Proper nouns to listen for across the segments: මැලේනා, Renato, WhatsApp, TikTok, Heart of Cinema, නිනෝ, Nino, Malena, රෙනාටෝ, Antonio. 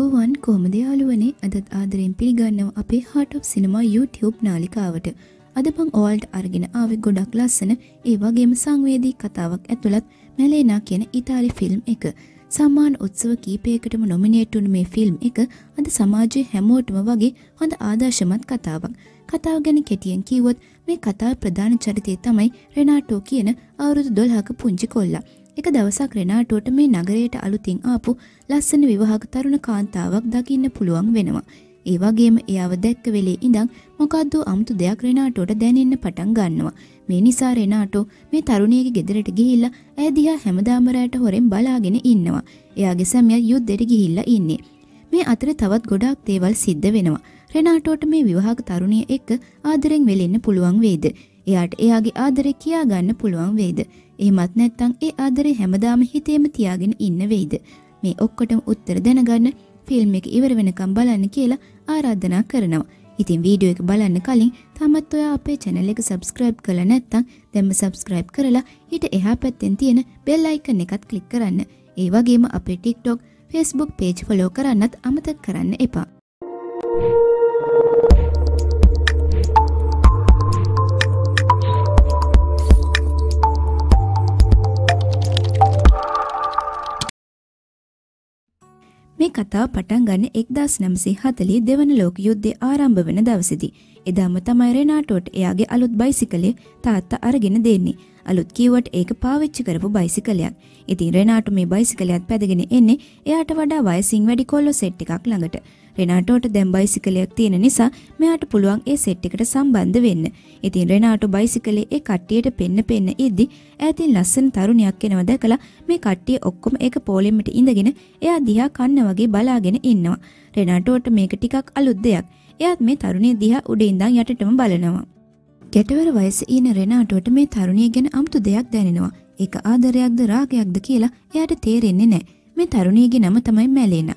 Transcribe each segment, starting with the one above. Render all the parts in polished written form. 1 කොහොමද යාළුවනේ අදත් ආදරෙන් පිළිගන්නවා අපේ Heart of Cinema YouTube නාලිකාවට. අද මම ඔයාලට අරගෙන ආවේ ගොඩක් ලස්සන ඒ වගේම සංවේදී කතාවක් ඇතුළත් මැලේනා කියන ඉතාලි ෆිල්ම් එක. සම්මාන උත්සව කීපයකටම නොමිනේට් වුණු මේ ෆිල්ම් එක අද සමාජයේ හැමෝටම වගේ හොඳ ආදර්ශමත් කතාවක්. කතාව ගැන කෙටියෙන් කිව්වොත් මේ කතාවේ ප්‍රධාන චරිතය තමයි රෙනාටෝ කියන අවුරුදු 12ක පුංචි කොල්ලා. එක දවසක් රෙනාටෝට මේ නගරයට අලුතින් ආපු ලස්සන විවාහක තරුණ කාන්තාවක් දකින්න පුළුවන් වෙනවා. ඒ වගේම එයාව දැක්ක වෙලේ ඉඳන් මොකද්ද අමුතු දෙයක් රෙනාටෝට දැනෙන්න පටන් ගන්නවා. මේ නිසා රෙනාටෝ මේ තරුණියගේ ගෙදරට ගිහිල්ලා ඇය දිහා හැමදාම රැට හොරෙන් බලාගෙන ඉන්නවා. එයාගේ සැමියා යුද්ධෙට ගිහිල්ලා ඉන්නේ. මේ අතර තවත් ගොඩාක් දේවල් සිද්ධ වෙනවා. රෙනාටෝට මේ විවාහක තරුණිය එක්ක ආදරෙන් වෙලෙන්න පුළුවන් වේද? එයාට එයාගේ ආදරේ කියා ගන්න පුළුවන් වේද? එහෙමත් නැත්නම් ඒ ආදරේ හැමදාම හිතේම තියාගෙන ඉන්න වෙයිද? මේ ඔක්කොටම උත්තර දැනගන්න ෆිල්ම් එක ඉවර වෙනකම් බලන්න කියලා ආරාධනා කරනවා. ඉතින් වීඩියෝ එක බලන්න කලින් තමත් ඔයා අපේ channel එක subscribe කරලා නැත්නම් දැන්ම subscribe කරලා ඊට එහා පැත්තෙන් තියෙන bell icon එකත් click කරන්න. ඒ වගේම අපේ TikTok, Facebook page follow කරන්නත් අමතක කරන්න එපා. මේ කතාව පටන් ගන්න 1942 වෙනි ලෝක යුද්ධය ආරම්භ වෙන දවසේදී. එදාම තමයි රෙනාටෝට එයාගේ අලුත් බයිසිකලය තාත්තා අරගෙන දෙන්නේ. අලුත් කීවට ඒක පාවිච්චි කරපු බයිසිකලයක්. ඉතින් රෙනාටෝ මේ බයිසිකලයත් පැදගෙන එන්නේ එයාට වඩා වයසින් වැඩි කොල්ලෝ සෙට් එකක් ළඟට. රෙනාටෝට දැන් බයිසිකලයක් තියෙන නිසා මෙයාට පුළුවන් ඒ සෙට් එකට සම්බන්ධ වෙන්න. ඉතින් රෙනාටෝ බයිසිකලේ ඒ කට්ටියට පෙන්න ඉද්දි ඈතින් ලස්සන තරුණියක් එනවා දැකලා මේ කට්ටිය ඔක්කොම ඒක පොලෙම්මිට ඉඳගෙන එයා දිහා කන්න වගේ බලාගෙන ඉන්නවා. රෙනාටෝට මේක ටිකක් අලුත් දෙයක්. එයාත් මේ තරුණිය දිහා උඩ ඉඳන් යටටම බලනවා. ගැටවර වයසේ ඉන රෙනාටෝට මේ තරුණිය ගැන අමුතු දෙයක් දැනෙනවා. ඒක ආදරයක්ද රාගයක්ද කියලා එයාට තේරෙන්නේ නැහැ. මේ තරුණියගේ නම තමයි මැලේනා.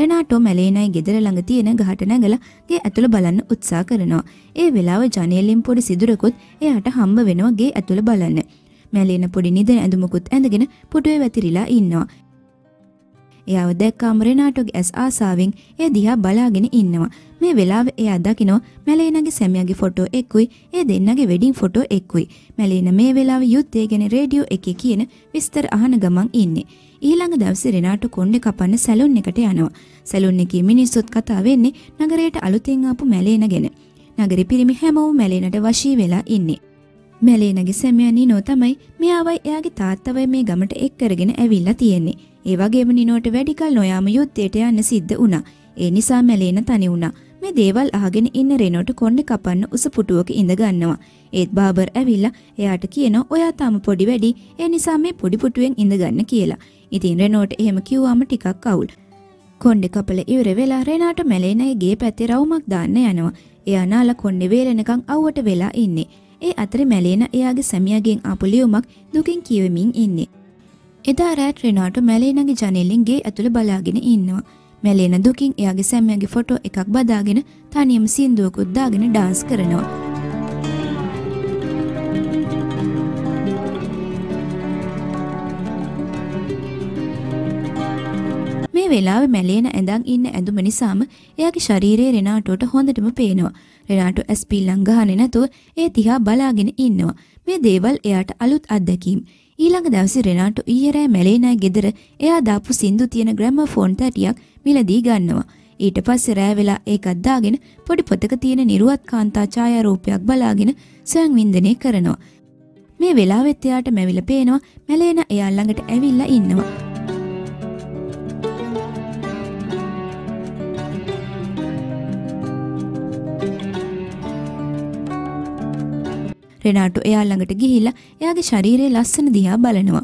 රෙනාටෝ මැලේනායි ගෙදර ළඟ තියෙන ගහට නැගලා ගේ ඇතුළ බලන්න උත්සාහ කරනවා. ඒ වෙලාවේ ජනේලෙන් පොඩි සිදුරකුත් එයාට හම්බ වෙනවා ගේ ඇතුළ බලන්න. මැලේනා පොඩි නිදන ඇඳුමකුත් ඇඳගෙන පුටුවේ වැතිරිලා ඉන්නවා. එයාව දැක්කාම රෙනාටෝගේ ඇස් ආසාවෙන් ඒ දිහා බලාගෙන ඉන්නවා. මේ වෙලාවේ එයා දකිනවා මැලේනාගේ සැමියාගේ ෆොටෝ එක්කුයි ඒ දෙන්නගේ වෙඩින් ෆොටෝ එක්කුයි. මැලේනා මේ වෙලාවේ යුද්ධය ගැන රේඩියෝ එකේ කියන විස්තර අහන ගමන් ඉන්නේ. ඊළඟ දවසේ රෙනාටෝ කොණ්ඩේ කපන්න සැලුන් එකට යනවා. සැලුන් එකේ මිනිස්සුත් කතා වෙන්නේ නගරයට අලුතෙන් ආපු මැලේනා ගැන. නගරේ පිරිමි හැමෝම මැලේනාට වශී වෙලා ඉන්නේ. මැලේනාගේ සැමියා නිනෝ තමයි මෙයාවයි එයාගේ තාත්තවයි මේ ගමට එක් කරගෙන ඇවිල්ලා තියෙන්නේ. ඒ වගේම නිනෝට වැඩිකල් නොයාම යුද්ධයට යන්න සිද්ධ වුණා. ඒ නිසා මැලේනා තනි වුණා. මේ දේවල් අහගෙන ඉන්න රෙනෝට කොණ්ඩේ කපන්න උස පුටුවක ඉඳ ගන්නවා. ඒත් බාබර් ඇවිල්ලා එයාට කියනවා ඔයා තාම පොඩි වැඩි. ඒ නිසා මේ පොඩි පුටුවෙන් ඉඳ ගන්න කියලා. ඉතින් රෙනෝට එහෙම කිව්වම ටිකක් අවුල්. කොණ්ඩේ කපල ඉවර වෙලා රෙනාට මැලේනාගේ ගේ පැත්තේ රවුමක් දාන්න යනවා. එයා නාලා කොණ්ඩේ වේලෙනකන් අවුවට වෙලා ඉන්නේ. ඒ අතරේ මැලේනා එයාගේ සැමියාගෙන් ආපු ලියුමක් දුකින් කියවමින් ඉන්නේ. එදා රාත් රෙනාටෝ මැලේනාගේ ජනේලෙන් ගේ ඇතුළ බලාගෙන ඉන්නවා. මැලේනා දුකින් එයාගේ සැමියාගේ ෆොටෝ එකක් බදාගෙන තනියම සින්දුවකුත් දාගෙන ඩාන්ස් කරනවා. මේ වෙලාවේ මැලේනා ඇඳන් ඉන්න ඇඳුම නිසාම එයාගේ ශරීරයේ රෙනාටෝට හොඳටම පේනවා. රෙනාටෝ ඇස් පිල්ලම් ගහන්නේ නැතුව ඒ දිහා බලාගෙන ඉන්නවා. මේ දේවල් එයාට අලුත් අත්දැකීම්. ඊළඟ දවසේ රෙනාටෝ ඊයේ රෑ මැලේනාගේ ගෙදර එයා දාපු සින්දු තියෙන ග්‍රැමෆෝන් තැටියක් මිලදී ගන්නවා. ඊට පස්සේ රෑ වෙලා ඒකත් දාගෙන පොඩි පොතක තියෙන නිරුවත් කාන්තා ඡායාරූපයක් බලාගෙන සංවින්දනය කරනවා. මේ වෙලාවෙත් එයාට මැවිලා පේනවා මැලේනා එයා ළඟට ඇවිල්ලා ඉන්නවා. රෙනාටෝ එයා ළඟට ගිහිල්ලා එයාගේ ශරීරයේ ලස්සන දිහා බලනවා.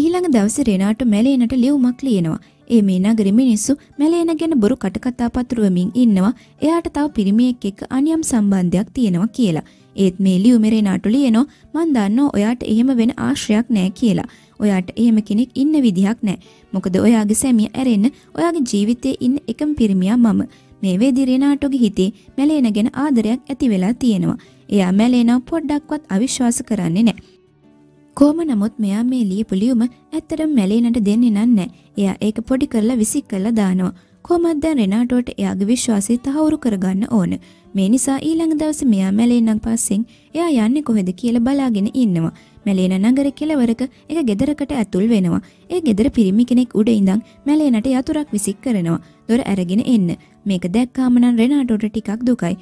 ඊළඟ දවසේ රෙනාටෝ මැලේනාට ලියුමක් ලියනවා. ඒ මේනා ග්‍රිමිනිස්සු මැලේන ගැන බොරු කටකතා පතුරවමින් ඉන්නවා. එයාට තව පිරිමියෙක් එක්ක අනියම් සම්බන්ධයක් තියෙනවා කියලා. ඒත් මේ ලියුමේ රෙනාටෝ ලියනෝ මන් දන්නෝ ඔයාට එහෙම වෙන ආශ්‍රයක් නැහැ කියලා. ඔයාට එහෙම කෙනෙක් ඉන්න විදිහක් නැහැ. මොකද ඔයාගේ සැමියා ඇරෙන්න ඔයාගේ ජීවිතේ ඉන්න එකම පිරිමියා මම. මේ වේදී රෙනාටෝගේ හිතේ මැලේන ගැන ආදරයක් ඇති වෙලා තියෙනවා. එයා මැලේනා පොඩ්ඩක්වත් අවිශ්වාස කරන්නේ නැහැ. කොහොම නමුත් මෙයා මේ ලියපු ලියුම ඇත්තටම මැලේනට දෙන්නේ නැහැ. එයා ඒක පොඩි කරලා විසික් කරලා දානවා. කොහොමද දැන් රෙනාටෝට එයාගේ විශ්වාසය තහවුරු කරගන්න ඕන? මේ නිසා ඊළඟ දවසේ මෙයා මැලේනන් පස්සෙන් එයා යන්නේ කොහෙද කියලා බලාගෙන ඉන්නවා. මැලේන නගර කෙළවරක එක ගෙදරකට ඇතුල් වෙනවා. ඒ ගෙදර පිරිමි කෙනෙක් උඩ ඉඳන් මැලේනට යතුරක් විසික් කරනවා. දොර අරගෙන එන්න. මේක දැක්කාම නම් රෙනාටෝට ටිකක් දුකයි.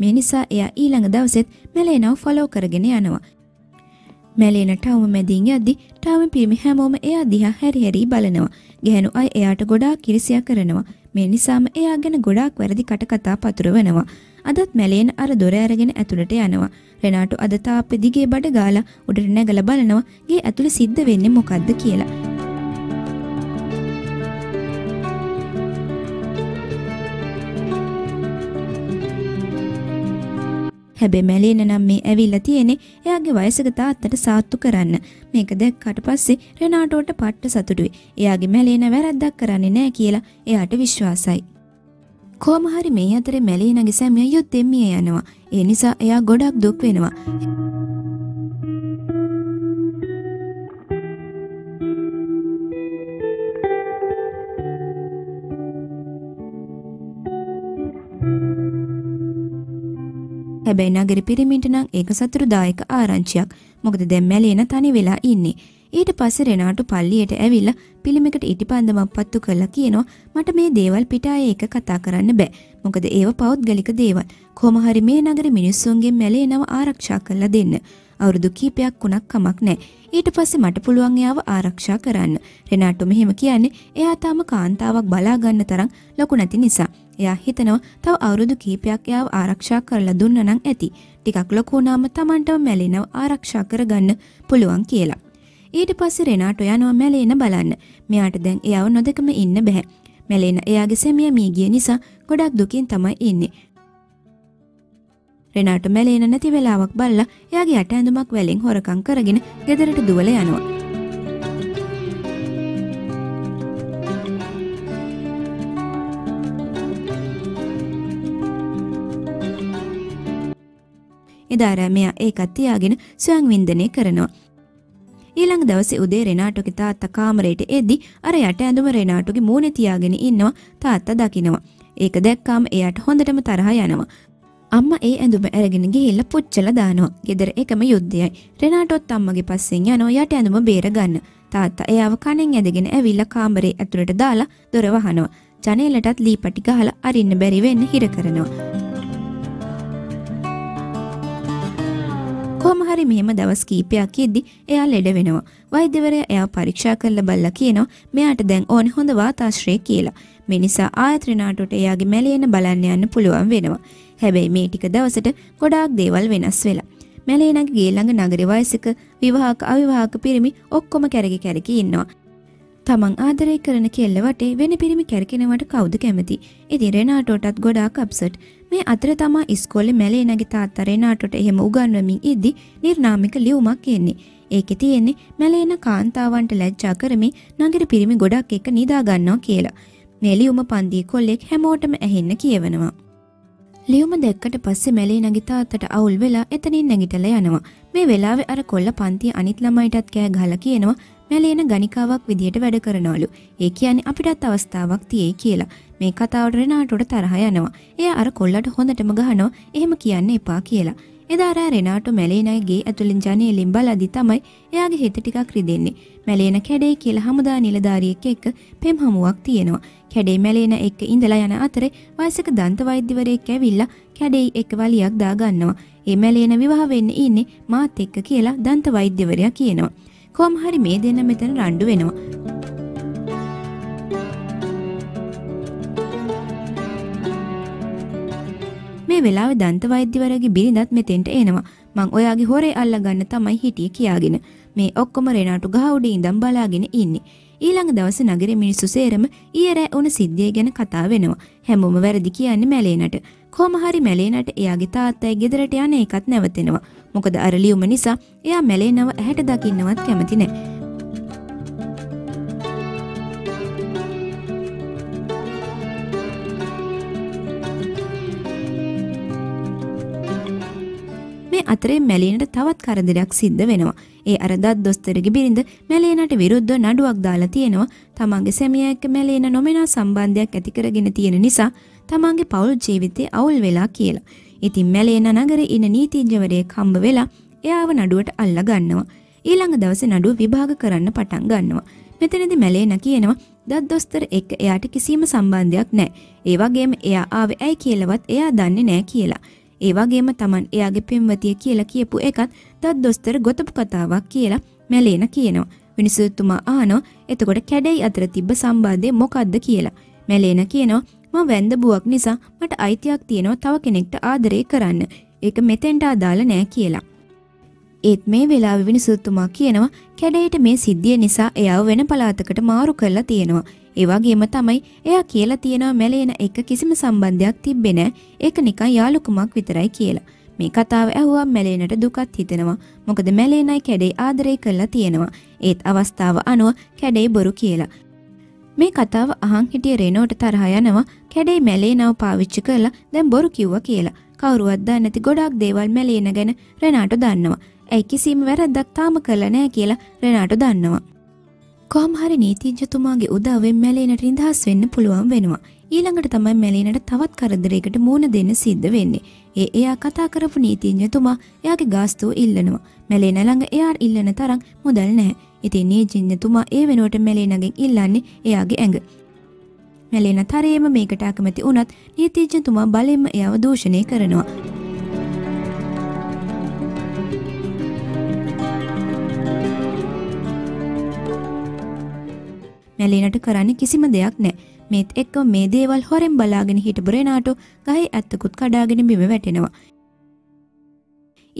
මේ නිසා එයා ඊළඟ දවසෙත් මැලේනව ෆලෝ කරගෙන යනවා. මැලේන ටවුම මැදින් යද්දි ටවුම පිරිමි හැමෝම එයා දිහා හැරි හැරි බලනවා. ගැහණු අය එයාට ගොඩාක් කිරිසියා කරනවා. මේ නිසාම එයා ගැන ගොඩාක් වැරදි කටකතා පතුරවනවා. අදත් මැලේන අර දොර ඇරගෙන ඇතුළට යනවා. රෙනාටෝ අද තාප්පේ දිගේ බඩ ගාලා උඩට නැගලා බලනවා. ගේ ඇතුළේ සිද්ධ වෙන්නේ මොකද්ද කියලා. හැබැයි මැලේන නම් මේ ඇවිල්ලා තියෙන්නේ එයාගේ වයසක තාත්තට සාත්තු කරන්න. මේක දැක්කට පස්සේ රෙනාටෝට පට්ට සතුටුයි. එයාගේ මැලේන වැරද්දක් කරන්නේ නැහැ කියලා එයාට විශ්වාසයි. කොහොම හරි මේ අතරේ මැලේනගේ සැමියා යුද්ධෙන් මිය යනවා. ඒ නිසා එයා ගොඩක් දුක් වෙනවා. හැබැයි නගර පිරිමින්ට නම් ඒක සතුටුදායක ආරංචියක්. මොකද දැන් මැලේන තනි වෙලා ඉන්නේ. ඊට පස්සේ රෙනාටෝ පල්ලියට ඇවිල්ලා පිළිමයකට ඉටිපන්දමක් පත්තු කරලා කියනවා මට මේ දේවල් පිටායේ එක කතා කරන්න බෑ. මොකද ඒව පෞද්ගලික දේවල්. කොහොම හරි මේ නගරේ මිනිස්සුන්ගෙන් මැලේනව ආරක්ෂා කරලා දෙන්න. අවුරුදු කීපයක් වුණත් කමක් නැහැ. ඊට පස්සේ මට පුළුවන් එයාව ආරක්ෂා කරන්න. රෙනාටෝ මෙහෙම කියන්නේ එයා තාම කාන්තාවක් බලා ගන්න තරම් ලොකු නැති නිසා. එයා හිතනවා තව අවුරුදු කීපයක් එයාව ආරක්ෂා කරලා දුන්න නම් ඇති. ටිකක් ලොකු වුණාම Tamanටම මැලේනව ආරක්ෂා කරගන්න පුළුවන් කියලා. ඊට පස්සේ රෙනාටෝ යනවා මැලේන බලන්න. මෙයාට දැන් එයාව නොදකම ඉන්න බෑ. මැලේන එයාගේ සැමියා මිය ගිය නිසා ගොඩක් දුකින් තමයි ඉන්නේ. රෙනාටෝ මැලේන නැති වෙලාවක් බලලා එයාගේ යට ඇඳුමක් වැලෙන් හොරකම් කරගෙන ගෙදරට දුවලා යනවා. එදාරා මෙයා ඒකත් තියාගෙන ස්වයං වින්දනය කරනවා. ඊළඟ දවසේ උදේ රෙනාටෝගේ තාත්තා කාමරයට එද්දි අර යට ඇඳුම රෙනාටෝගේ මූණේ තියාගෙන ඉන්නවා තාත්තා දකිනවා. ඒක දැක්කාම එයාට හොඳටම තරහ යනවා. අම්මා ඒ ඇඳුම අරගෙන ගිහිල්ලා පුච්චලා දානවා. ගෙදර එකම යුද්ධයයි. රෙනාටෝත් අම්මගේ පස්සෙන් යනවා යට ඇඳුම බේර ගන්න. තාත්තා එයාව කණෙන් ඇදගෙන ඇවිල්ලා කාමරේ ඇතුළට දාලා දොර වහනවා. ජනේලටත් ලීපටි ගහලා අරින්න බැරි වෙන්න හිර කරනවා. කොහොම හරි මෙහෙම දවස් කීපයක් ඉද්දි එයා ලෙඩ වෙනවා. වෛද්‍යවරයා එයා පරීක්ෂා කරලා බලලා කියනවා මෙයාට දැන් ඕනේ හොඳ වාතාශ්‍රය කියලා. මේ නිසා ආයත රෙනාටෝට එයාගේ මැලේන බලන්න යන්න පුළුවන් වෙනවා. හැබැයි මේ ටික දවසට ගොඩාක් දේවල් වෙනස් වෙලා. මැලේනගේ ගේ ළඟ නගරේ වයසක විවාහක අවිවාහක පිරිමි ඔක්කොම කැරකි කැරකි ඉන්නවා. තමන් ආදරය කරන කෙල්ල වටේ වෙන පිරිමි කැරකෙනවට කවුද කැමති? ඉතින් රෙනාටෝටත් ගොඩාක් අප්සෙට්. මේ අතර තමා ඉස්කෝලේ මැලේනගේ තාත්තා රෙනාටෝට එහෙම උගන්වමින් ඉද්දි නිර්නාමික ලියුමක් එන්නේ. ඒකේ තියෙන්නේ මැලේන කාන්තාවන්ට ලැජ්ජා කරමින් නගර පිරිමි ගොඩක් එක නිදා ගන්නවා කියලා. මේ ලියුම පන්දිය කොල්ලෙක් හැමෝටම ඇහෙන්න කියවනවා. ලියුම දැක්කට පස්සේ මැලේනගේ තාත්තට අවුල් වෙලා එතනින් නැගිටලා යනවා. මේ වෙලාවේ අර කොල්ල පන්තිය අනිත් ළමයිටත් කෑ ගහලා කියනවා මැලේන ගණිකාවක් විදියට වැඩ කරනවලු. ඒ කියන්නේ අපිටත් අවස්ථාවක් තියෙයි කියලා. මේ කතාවට රෙනාටෝට තරහ යනවා. එයා අර කොල්ලට හොඳටම ගහනවා. එහෙම කියන්න එපා කියලා. එදා රෑ රෙනාටෝ මැලේනගේ ගේ ඇතුළෙන් ජනේලෙන් බලද්දි තමයි එයාගේ හිත ටිකක් රිදෙන්නේ. මැලේන කැඩේ කියලා හමුදා නිලධාරියෙක් එක්ක පෙම් හමුවක් තියෙනවා. කැඩේ මැලේන එක්ක ඉඳලා යන අතරේ වයසක දන්ත වෛද්‍යවරයෙක් ඇවිල්ලා කැඩේයි එක්ක වලියක් දාගන්නවා. ඒ මැලේන විවාහ වෙන්න ඉන්නේ මාත් එක්ක කියලා දන්ත වෛද්‍යවරයා කියනවා. කොහොම හරි මේ දෙන්න මෙතන රණ්ඩු වෙනවා. මේ වෙලාවේ දන්ත වෛද්‍යවරයාගේ බිරිඳත් මෙතෙන්ට එනවා. මං ඔයාගේ හොරේ අල්ලගන්න තමයි හිටියේ කියාගෙන. මේ ඔක්කොම රෙනාටෝ ගහ උඩින් ඉඳන් බලාගෙන ඉන්නේ. ඊළඟ දවසේ නගරේ මිනිස්සු සේරම ඊයරෑ වුණ සිද්ධිය ගැන කතා වෙනවා. හැමෝම වැරදි කියන්නේ මැලේනට. කොහොම හරි මැලේනට එයාගේ තාත්තයි ගෙදරට යන එකත් නැවතෙනවා. මොකද අර ලියුම නිසා එයා මැලේනව ඇහැට දකින්නවත් කැමති නැහැ. මේ අතරේ මැලේනට තවත් කරදරයක් සිද්ධ වෙනවා. ඒ අර දත් දොස්තරගේ බිරිඳ මැලේනට විරුද්ධව නඩුවක් දාලා තියෙනවා. තමන්ගේ සැමියා එක්ක මැලේන නොමනා සම්බන්ධයක් ඇති කරගෙන තියෙන නිසා තමන්ගේ පෞල් ජීවිතේ අවුල් වෙලා කියලා. ඉතින් මැලේන නගරේ ඉන්න නීතිඥවරයෙක් හම්බ වෙලා එයාව නඩුවට අල්ලා ගන්නවා. ඊළඟ දවසේ නඩුව විභාග කරන්න පටන් ගන්නවා. මෙතනදී මැලේන කියනවා දත් දොස්තර එක්ක එයාට කිසිම සම්බන්ධයක් නැහැ. ඒ වගේම එයා ආවේ ඇයි කියලාවත් එයා දන්නේ නැහැ කියලා. ඒ වගේම තමන් එයාගේ පෙම්වතිය කියලා කියපු එකත් දත් දොස්තර ගොතපු කතාවක් කියලා මැලේන කියනවා. මිනිසුතුමා අහනවා එතකොට කැඩෙයි අතර තිබ්බ සම්බන්ධය මොකද්ද කියලා. මැලේන කියනවා මම වැන්ද බුවක් නිසා මට අයිතියක් තියෙනවා තව කෙනෙක්ට ආදරේ කරන්න. ඒක මෙතෙන්ට අදාළ නෑ කියලා. ඒත් මේ වෙලාවේ මිනිසුතුමා කියනවා කැඩෙයිට මේ සිද්ධිය නිසා එයාව වෙන පළාතකට මාරු කරලා තියෙනවා. ඒ වගේම තමයි එයා කියලා තියෙනවා මැලේන එක කිසිම සම්බන්ධයක් තිබ්බේ නැහැ. ඒක නිකන් යාළුකමක් විතරයි කියලා. මේ කතාව ඇහුවා මැලේනට දුකත් හිතෙනවා. මොකද මැලේනයි කැඩේ ආදරය කරලා තියෙනවා. ඒත් අවස්ථාව අනුව කැඩේ බොරු කියලා. මේ කතාව අහන් හිටිය රෙනෝට තරහ යනවා. කැඩේ මැලේනව පාවිච්චි කරලා දැන් බොරු කිව්වා කියලා. කවුරුවත් දන්නේ නැති ගොඩක් දේවල් මැලේන ගැන රෙනාටෝ දන්නවා. ඒ කිසිම වැරද්දක් තාම කරලා නැහැ කියලා රෙනාටෝ දන්නවා. කොහොම හරි නීතිඥතුමාගේ උදව්වෙන් මැලේනට නිදහස් වෙන්න පුළුවන් වෙනවා. ඊළඟට තමයි මැලේනට තවත් කරදරයකට මුහුණ දෙන්න සිද්ධ වෙන්නේ. එයා කතා කරපු නීතිඥතුමා එයාගේ ගාස්තුව ඉල්ලනවා. මැලේන ළඟ එයා ඉල්ලන තරම් මුදල් නැහැ. ඉතින් නීතිඥතුමා ඒ වෙනුවට මැලේනගෙන් ඉල්ලන්නේ එයාගේ ඇඟ. මැලේන තරයේම මේකට අකමැති වුණත් නීතිඥතුමා බලෙන්ම එයාව දූෂණය කරනවා. මැලේනට කරන්න කිසිම දෙයක් නැහැ. මේත් එක්ක මේ දේවල් හොරෙන් බලාගෙන හිටපු රෙනාටෝ ගහේ ඇත්තකුත් කඩාගෙන බිම වැටෙනවා.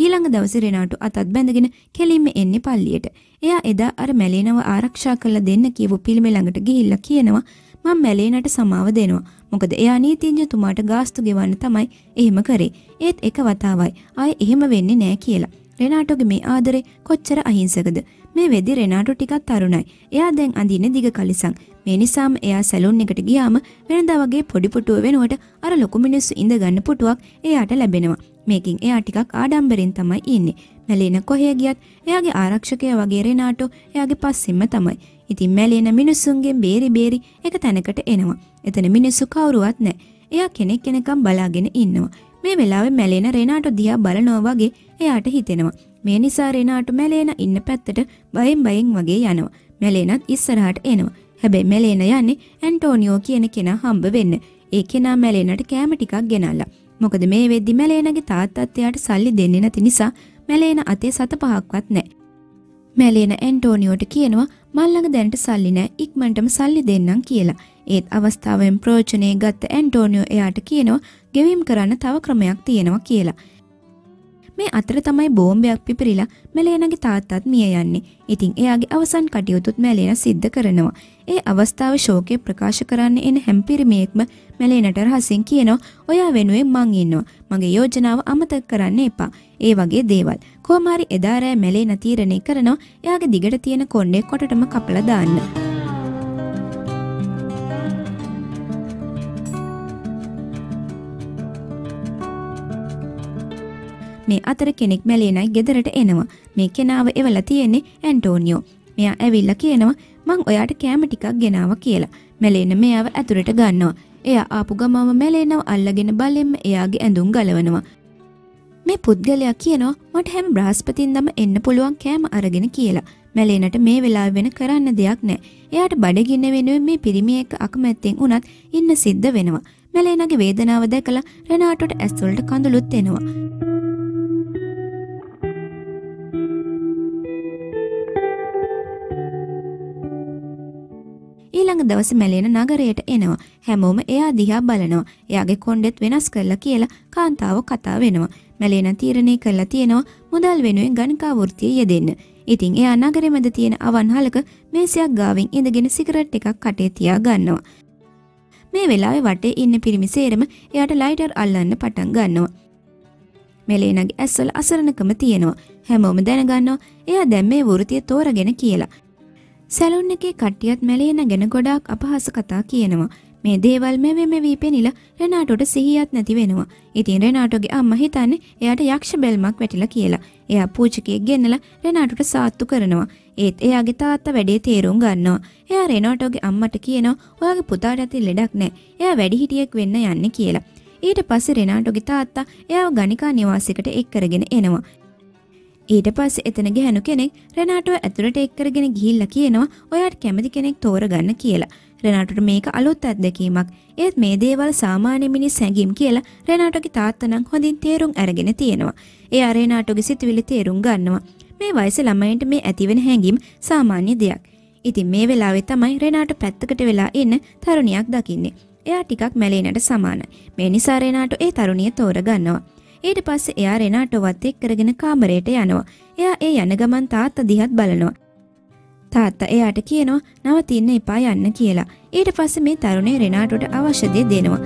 ඊළඟ දවසේ රෙනාටෝ අතත් බැඳගෙන කෙලින්ම එන්නේ පල්ලියට. එයා එදා අර මැලේනව ආරක්ෂා කරලා දෙන්න කියපු පිළිමේ ළඟට ගිහිල්ලා කියනවා මම මැලේනට සමාව දෙනවා. මොකද එයා නීතිඥතුමාට ගාස්තු ගෙවන්න තමයි එහෙම කරේ. ඒත් එක වතාවයි ආයේ එහෙම වෙන්නේ නැහැ කියලා. රෙනාටෝගේ මේ ආදරේ කොච්චර අහිංසකද? මේ වෙදි රෙනාටෝ ටිකක් තරුණයි. එයා දැන් අඳින්නේ දිග කලිසම්. මේ නිසාම එයා සැලුන් එකට ගියාම වෙනදා වගේ පොඩි පුටුව වෙනුවට අර ලොකු මිනිස්සු ඉඳ ගන්න පුටුවක් එයාට ලැබෙනවා. මේකෙන් එයා ටිකක් ආඩම්බරෙන් තමයි ඉන්නේ. මැලේන කොහේ ගියත් එයාගේ ආරක්ෂකයා වගේ රෙනාටෝ එයාගේ පස්සෙම තමයි. ඉතින් මැලේන මිනිස්සුන්ගෙන් බේරි බේරි එක තැනකට එනවා. එතන මිනිස්සු කවුරුවත් නැහැ. එයා කෙනෙක් කෙනකම් බලාගෙන ඉන්නවා. මේ වෙලාවේ මැලේන රෙනාටෝ දිහා බලනවා වගේ එයාට හිතෙනවා. මේ නිසා රෙනාටෝ මැලේන ඉන්න පැත්තට බයෙන් වගේ යනවා. මැලේනත් ඉස්සරහට එනවා. හැබැයි මැලේන යන්නේ ඇන්ටෝනියෝ කියන කෙනා හම්බ වෙන්න. ඒ කෙනා මැලේනට කෑම ටිකක් ගෙනල්ලා. මොකද මේ වෙද්දි මැලේනගේ තාත්තත් එයාට සල්ලි දෙන්නේ නැති නිසා මැලේන අතේ 7-5ක්වත් නැහැ. මැලේන ඇන්ටෝනියෝට කියනවා මල්ලඟ දැනට සල්ලි නැහැ. ඉක්මනටම සල්ලි දෙන්නම් කියලා. ඒත් අවස්ථාවෙන් ප්‍රයෝජනේ ගත්ත ඇන්ටෝනියෝ එයාට කියනවා ගෙවීම් කරන්න තව ක්‍රමයක් තියෙනවා කියලා. මේ අතර තමයි බෝම්බයක් පිපිරිලා මැලේනගේ තාත්තත් මිය යන්නේ. ඉතින් එයාගේ අවසන් කටයුතුත් මැලේන සිද්ධ කරනවා. ඒ අවස්ථාවේ ශෝකය ප්‍රකාශ කරන්න එන හැම පිරිමියෙක්ම මැලේනට රහසින් කියනවා ඔයා වෙනුවෙන් මං ඉන්නවා. මගේ යෝජනාව අමතක කරන්න එපා. ඒ වගේ දේවල්. කොහොම හරි එදා රෑ මැලේන තීරණය කරනවා එයාගේ දිගට තියෙන කොණ්ඩේ කොටටම කපලා දාන්න. මේ අතර කෙනෙක් මැලේනයි ගෙදරට එනවා. මේ කෙනාව එවලා තියෙන්නේ ඇන්ටෝනියෝ. මෙයා ඇවිල්ලා කියනවා මං ඔයාට කෑම ටිකක් ගෙනාවා කියලා. මැලේන මෙයාව ඇතුළට ගන්නවා. එයා ආපු ගමම මැලේනව අල්ලගෙන බලෙන්ම එයාගේ ඇඳුම් ගලවනවා. මේ පුද්ගලයා කියනවා මට හැම බ්‍රහස්පතින්දම එන්න පුළුවන් කෑම අරගෙන කියලා. මැලේනට මේ වෙලාව වෙන කරන්න දෙයක් නැහැ. එයාට බඩගින්න වෙනුවෙන් මේ පිරිමි එක්ක අකමැත්තෙන් උනත් ඉන්න සිද්ධ වෙනවා. මැලේනගේ වේදනාව දැකලා රෙනාටෝට ඇස්වලට කඳුළුත් එනවා. ඊළඟ දවසේ මැලේන නගරයට එනවා. හැමෝම එයා දිහා බලනවා. එයාගේ කොණ්ඩෙත් වෙනස් කරලා කියලා කාන්තාව කතා වෙනවා. මැලේන තීරණය කරලා තියෙනවා මුදල් වෙනුවෙන් ගණිකා වෘත්තිය යෙදෙන්න. ඉතින් එයා නගරෙ මැද තියෙන අවන්හලක මේසයක් ගාවින් ඉඳගෙන සිගරට් එකක් කටේ තියා ගන්නවා. මේ වෙලාවේ වටේ ඉන්න පිරිමි සේරම එයාට ලයිටර් අල්ලන්න පටන් ගන්නවා. මෙලේනගේ ඇස්වල අසරණකම තියෙනවා. හැමෝම දැනගන්නවා එයා දැන් මේ වෘතිය තෝරගෙන කියලා. සැලුන් එකේ කට්ටියත් මැලේන ගැන ගොඩාක් අපහාස කතා කියනවා. මේ දේවල් මෙවි පෙනිලා රෙනාටෝට සිහියක් නැති වෙනවා. ඉතින් රෙනාටෝගේ අම්මා හිතන්නේ එයාට යක්ෂ බෙල්මක් වැටිලා කියලා. එයා පූජකයෙක් ගෙන්නලා රෙනාටෝට සාත්තු කරනවා. ඒත් එයාගේ තාත්තා වැඩේ තේරුම් ගන්නවා. එයා රෙනාටෝගේ අම්මට කියනවා ඔයාගේ පුතාට ඇති ලෙඩක් නැහැ. එයා වැඩිහිටියෙක් වෙන්න යන්නේ කියලා. ඊට පස්සේ රෙනාටෝගේ තාත්තා එයාව ගණිකා නිවාසයකට එක් කරගෙන එනවා. ඊට පස්සේ එතන ගෑනු කෙනෙක් රෙනාටෝ ඇතුළට එක් කරගෙන ගිහිල්ලා කියනවා ඔයාට කැමති කෙනෙක් තෝරගන්න කියලා. රෙනාටෝට මේක අලුත් අත්දැකීමක්. ඒත් මේ දේවල් සාමාන්‍ය මිනිස් හැඟීම් කියලා රෙනාටෝගේ තාත්තා නම් හොඳින් තේරුම් අරගෙන තියෙනවා. එයා රෙනාටෝගේ සිතුවිලි තේරුම් ගන්නවා. මේ වයසේ ළමයින්ට මේ ඇතිවෙන හැඟීම් සාමාන්‍ය දෙයක්. ඉතින් මේ වෙලාවේ තමයි රෙනාටෝ පැත්තකට වෙලා ඉන්න තරුණියක් දකින්නේ. එයා ටිකක් මැලේනට සමානයි. මේ නිසා රෙනාටෝ ඒ තරුණිය තෝරගන්නවා. ඊට පස්සේ එයා රෙනාටෝවත් එක් කරගෙන කාමරයට යනවා. එයා ඒ යන ගමන් තාත්තා දිහාත් බලනවා. තාත්තා එයාට කියනවා නවතින්න එපා යන්න කියලා. ඊට පස්සේ මේ තරුණේ රෙනාටෝට අවශ්‍ය දේ දෙනවා.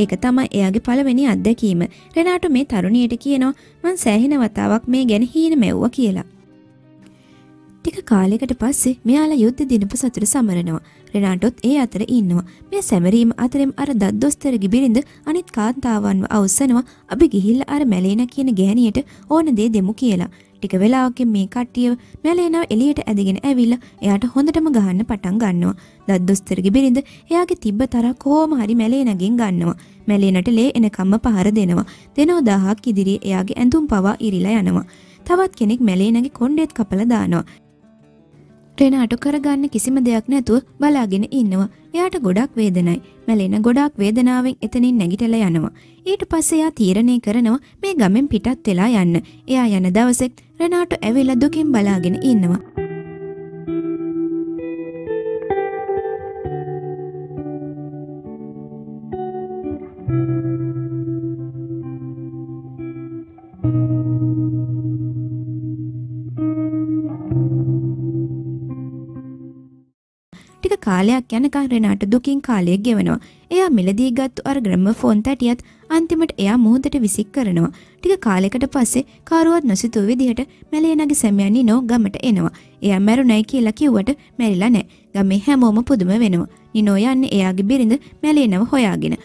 ඒක තමයි එයාගේ පළවෙනි අත්දැකීම. රෙනාටෝ මේ තරුණියට කියනවා මං සෑහෙන වතාවක් මේ ගැන හීන මැව්වා කියලා. ටික කාලයකට පස්සේ මෙයාලා යුද්ධ දිනපු සතුට සමරනවා. රෙනාටෝත් ඒ අතර ඉන්නවා. මේ සැමරීම අතරෙම අර දද්දොස්තරගේ බිරිඳ අනිත් කාන්තාවන්ව අවසනවා අපි ගිහිල්ලා අර මැලේනා කියන ගෑණියට ඕන දේ දෙමු කියලා. ටික වෙලාවකින් මේ කට්ටිය මැලේනාව එළියට ඇදගෙන ඇවිල්ලා එයාට හොඳටම ගහන්න පටන් ගන්නවා. දද්දොස්තරගේ බිරිඳ එයාගේ තිබ්බ තරහ කොහොම හරි මැලේනාගෙන් ගන්නවා. මැලේනාට ලේ එනකම්ම පහර දෙනවා. දෙනෝ 1000ක් ඉදිරියේ එයාගේ ඇඳුම් පවා ඉරිලා යනවා. තවත් කෙනෙක් මැලේනාගේ කොණ්ඩෙත් කපලා දානවා. රෙනාටෝ කරගන්න කිසිම දෙයක් නැතුව බලාගෙන ඉන්නවා. එයාට ගොඩක් වේදනයි. මැලේනා ගොඩක් වේදනාවෙන් එතනින් නැගිටලා යනවා. ඊට පස්සේ එයා තීරණය කරනවා මේ ගමෙන් පිටත් වෙලා යන්න. එයා යන දවසේ රෙනාටෝ ඇවිල්ලා දුකින් බලාගෙන ඉන්නවා. කාලයක් යනකන් රෙනාටෝ දුකින් කාලය ගෙවනවා. එයා මිලදී ගත්තු අර ග්‍රැමෆෝන් තැටියත් අන්තිමට එයා මොහොතට විසික් කරනවා. ටික කාලයකට පස්සේ කාරුවත් නොසිතූ විදිහට මැලේනාගේ සැමියා නිනෝ ගමට එනවා. එයා මැරුණයි කියලා කිව්වට මැරිලා නැහැ. ගමේ හැමෝම පුදුම වෙනවා. නිනෝ යන්නේ එයාගේ බිරිඳ මැලේනාව හොයාගෙන.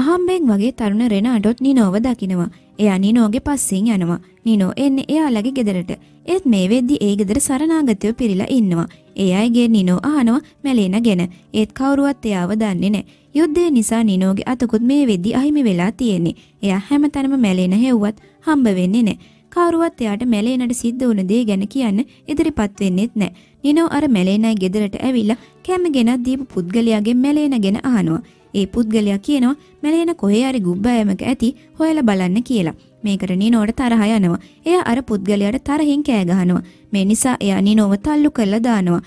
අහම්බෙන් වගේ තරුණ රෙනාටෝත් නිනෝව දකිනවා. එයා නිනෝගේ පස්සෙන් යනවා. නිනෝ එන්නේ එයාලගේ ගෙදරට. ඒත් මේ වෙද්දි ඒ ගෙදර සරණාගතයෝ පිරීලා ඉන්නවා. ඒ අයගේ නිනෝ අහනවා මැලේනා ගැන. ඒත් කවුරුවත් එයාව දන්නේ නැහැ. යුද්ධය නිසා නිනෝගේ අතකුත් මේ වෙද්දි අහිමි වෙලා තියෙන්නේ. එයා හැමතැනම මැලේනා හෙව්වත් හම්බ වෙන්නේ නැහැ. කවුරුවත් එයාට මැලේනාට සිද්ධ වුණ දේ ගැන කියන්න ඉදිරිපත් වෙන්නේත් නැහැ. නිනෝ අර මැලේනායි ගෙදරට ඇවිල්ලා කැම ගෙනත් දීපු පුද්ගලයාගෙන් මැලේනා ගැන අහනවා. ඒ පුද්ගලයා කියනවා මැලේනා කොහේ හරි ගුබ්බෑමක ඇති හොයලා බලන්න කියලා. මේකට නිනෝට තරහ යනවා. එයා අර පුද්ගලයාට තරහින් කෑ ගහනවා. මේ නිසා එයා නිනෝව තල්ලු කරලා දානවා.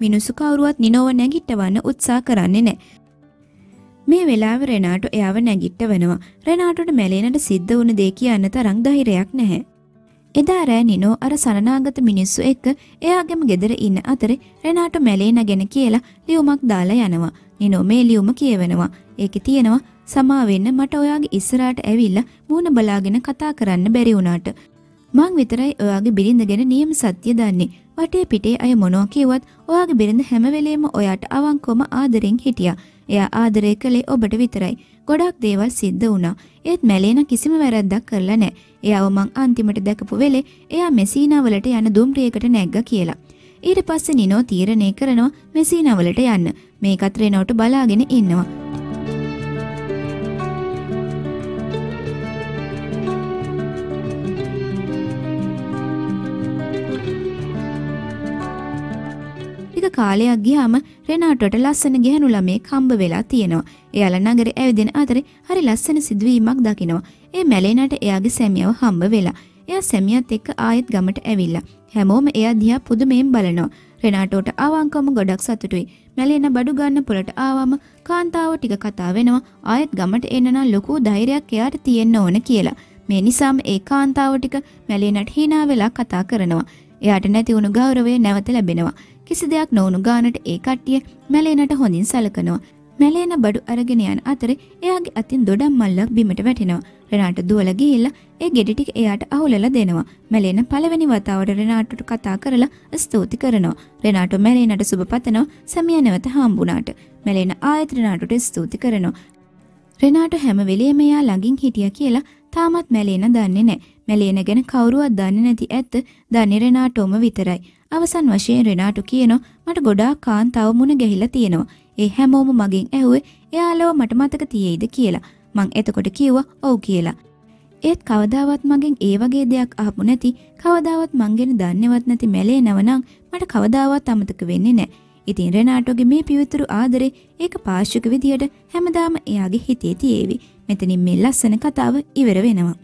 මිනිස්සු කවුරුවත් නිනෝව නැගිටවන්න උත්සාහ කරන්නේ නැහැ. මේ වෙලාවේ රෙනාටෝ එයාව නැගිටවනවා. රෙනාටෝට මැලේනාට සිද්ධ වුණ දේ කියන්න තරම් ධෛර්යයක් නැහැ. එදා රෑ නිනෝ අර සරණාගත මිනිස්සු එක්ක එයාගේම ගෙදර ඉන්න අතරේ රෙනාටෝ මැලේනා ගැන කියලා ලියුමක් දාලා යනවා. නිනෝ මේ ලියුම කියවෙනවා. ඒකේ තියෙනවා සමාවෙන්න මට ඔයාගේ ඉස්සරහට ඇවිල්ලා මූණ බලාගෙන කතා කරන්න බැරි වුණාට මං විතරයි ඔයාගේ බිරිඳ ගැන නියම සත්‍ය දන්නේ. වටේ පිටේ අය මොනවා කිව්වත් ඔයාගේ බිරිඳ හැම වෙලේම ඔයාට අවංකවම ආදරෙන් හිටියා. එයා ආදරය කළේ ඔබට විතරයි. ගොඩක් දේවල් සිද්ධ වුණා. ඒත් මැලේනා කිසිම වැරද්දක් කරලා නැහැ. එයාව මං අන්තිමට දැකපු වෙලේ එයා මෙසීනා වලට යන දුම්රියකට නැග්ගා කියලා. ඊට පස්සේ නිනෝ තීරණය කරනවා මෙසීනා වලට යන්න. මේකත් රෙනාටෝ බලාගෙන ඉන්නවා. කාලයක් ගියාම රෙනාටෝට ලස්සන ගැහණු ළමෙක් හම්බ වෙලා තියෙනවා. එයාලා නගරේ ඇවිදින අතරේ හරි ලස්සන සිදුවීමක් දකිනවා. ඒ මැලේනාට එයාගේ සැමියාව හම්බ වෙලා. එයා සැමියාත් එක්ක ආයෙත් ගමට ඇවිල්ලා. හැමෝම එයා දිහා පුදුමයෙන් බලනවා. රෙනාටෝට ආවංකම ගොඩක් සතුටුයි. මැලේනා බඩු ගන්න පොළට ආවම කාන්තාව ටික කතා වෙනවා. ආයෙත් ගමට එන්න නම් ලොකු ධෛර්යයක් එයාට තියෙන්න ඕන කියලා. මේ නිසාම ඒ කාන්තාව ටික මැලේනාට hina වෙලා කතා කරනවා. එයාට නැති වුණු ගෞරවය නැවත ලැබෙනවා. කිසි දෙයක් නොවුණු ගානට ඒ කට්ටිය මැලේනාට හොඳින් සැලකනවා. මැලේනා බඩු අරගෙන යන අතරේ එයාගේ අතින් දොඩම් මල්ලක් බිමට වැටෙනවා. රෙනාට දුවලා ගිහිල්ලා ඒ ගෙඩි ටික එයාට අහුලලා දෙනවා. මැලේනා පළවෙනි වතාවට රෙනාටට කතා කරලා ස්තුති කරනවා. රෙනාට මැලේනාට සුබපතනවා සැමියා නැවත හම්බුණාට. මැලේනා ආයෙත් රෙනාටට ස්තුති කරනවා. රෙනාට හැම වෙලෙම එයා ළඟින් හිටියා කියලා තාමත් මැලේනා දන්නේ නැහැ. මැලේනා ගැන කවුරුවත් දන්නේ නැති ඇත්ත දන්නේ රෙනාටෝම විතරයි. අවසන් වශයෙන් රෙනාට කියනවා මට ගොඩාක් කාන්තාව මුණ ගැහිලා තියෙනවා. ඒ හැමෝම මගෙන් ඇහුවේ එයාලව මට මතක තියෙයිද කියලා. මං එතකොට කිව්වා ඔව් කියලා. ඒත් කවදාවත් මගෙන් ඒ වගේ දෙයක් අහපු නැති, කවදාවත් මං ගැන දන්නේවත් නැති මැලේනව නම් මට කවදාවත් අමතක වෙන්නේ නැහැ. ඉතින් රෙනාටෝගේ මේ පිවිතුරු ආදරේ ඒක පාර්ශ්වික විදියට හැමදාම එයාගේ හිතේ තියේවි. මෙතනින් මේ ලස්සන කතාව ඉවර වෙනවා.